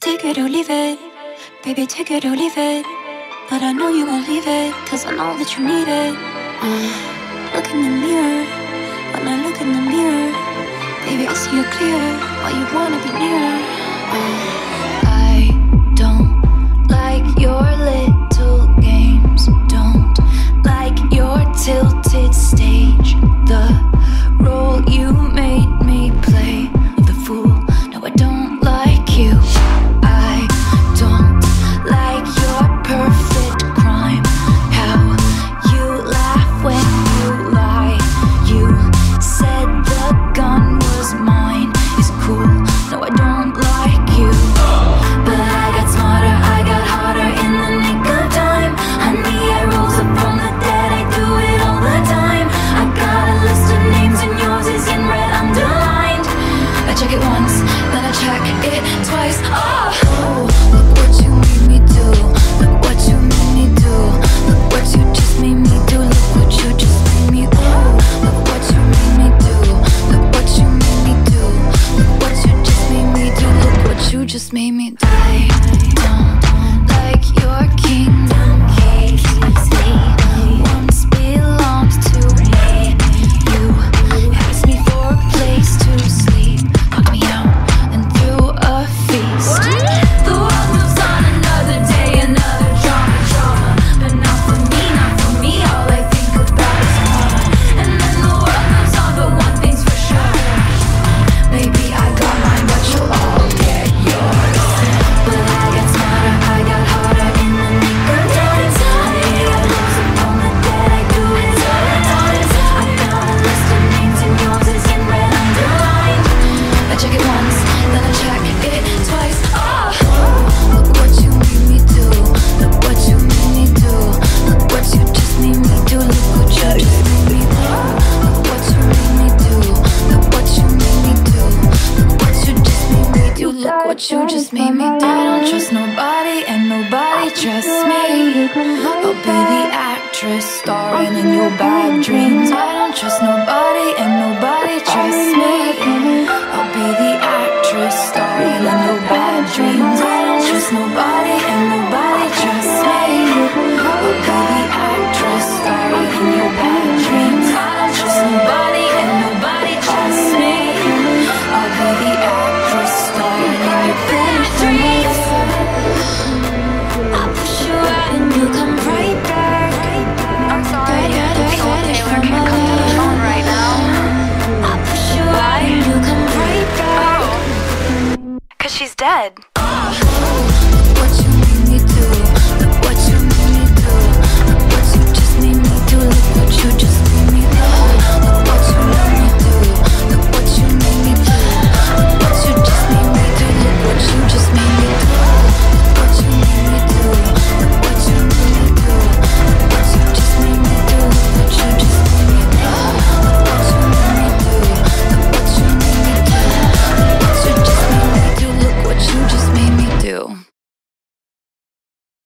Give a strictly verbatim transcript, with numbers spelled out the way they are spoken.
Take it or leave it, baby, take it or leave it. But I know you won't leave it, cause I know that you need it. uh, Look in the mirror, when I look in the mirror, baby, I see you clear, why you wanna be near. uh, Tilted stage, the role you made me play, the fool. No, I don't like you. I don't like your perfect crime. How you laugh when you lie. You said the gun was mine. It's cool. No, I don't like you. But I got smarter, I got harder in the nick of time. Honey, I rose up from the dead. I do it all the time. I got a list of names and yours is in red underlined. I check it once, then I check it twice. Oh, oh, look what you made me do. Look what you made me do. Look what you just made me do. Look what you just made me do. Oh, look what you made me do. Look what you made me do. Look what you just made me do. Look what you just made me do. I don't like your kingdom. You just made me do. I don't trust nobody and nobody trusts me. I'll be the actress starring in your bad dreams. I don't trust nobody and nobody trusts me. I'll be the actress starring in your bad dreams. I don't trust nobody and nobody trusts me. I'll be the actress starring in your bad dreams. I don't trust nobody and nobody trusts me. I'll be the actress starring in your bad dreams. I'll push you out and you come right back. I'm sorry, there's no Taylor can come to the phone right now. I'll push you out and you come right back. Oh, cause she's dead. Oh, look what you made me do. Look what you made me do. Look what you just made me do.